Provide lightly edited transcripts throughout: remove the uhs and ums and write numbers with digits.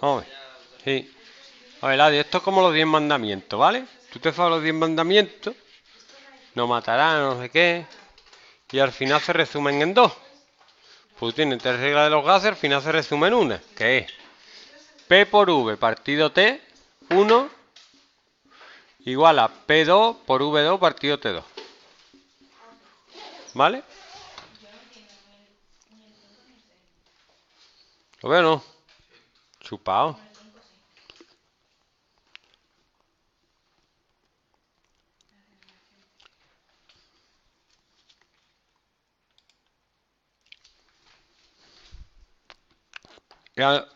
Vamos a ver. Sí. A ver, Adi, esto es como los 10 mandamientos, ¿vale? Tú te sabes los 10 mandamientos. No matará, no sé qué. Y al final se resumen en dos. Pues tienen tres reglas de los gases, al final se resumen en una. Que es P por V partido T, 1, igual a P2 por V2 partido T2. ¿Vale? ¿Lo veo o no? Chupado.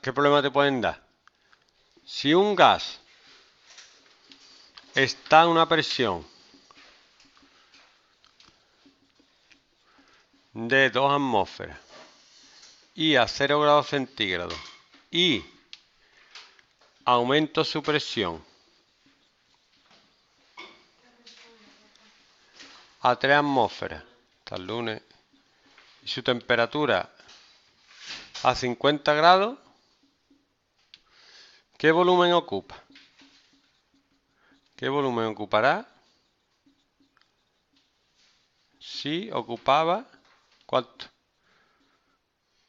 ¿Qué problema te pueden dar? Si un gas está a una presión de 2 atmósferas y a 0 grados centígrados y aumento su presión a 3 atmósferas hasta el lunes y su temperatura a 50 grados, ¿qué volumen ocupa? ¿Qué volumen ocupará? Si ocupaba, ¿cuánto?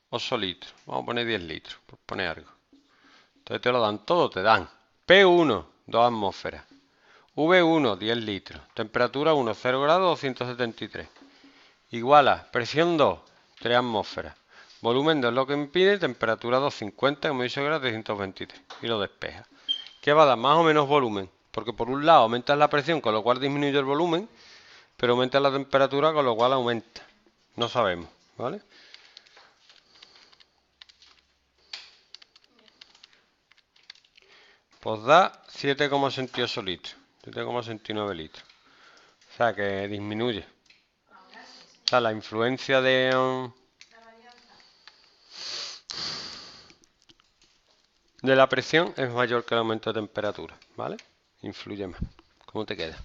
8 litros. Vamos a poner 10 litros, por poner algo. Entonces te lo dan todo, te dan P1, 2 atmósferas. V1, 10 litros. Temperatura 1, 0 grados, 273. Igual a presión 2, 3 atmósferas. Volumen 2 es lo que impide, temperatura 250, como he dicho que era 323, y lo despeja. ¿Qué va a dar? Más o menos volumen, porque por un lado aumentas la presión, con lo cual disminuye el volumen, pero aumenta la temperatura, con lo cual aumenta. No sabemos, ¿vale? Pues da 7,68 litros, 7,69 litros. O sea que disminuye. O sea, la influencia de... de la presión es mayor que el aumento de temperatura, ¿vale? Influye más. ¿Cómo te queda?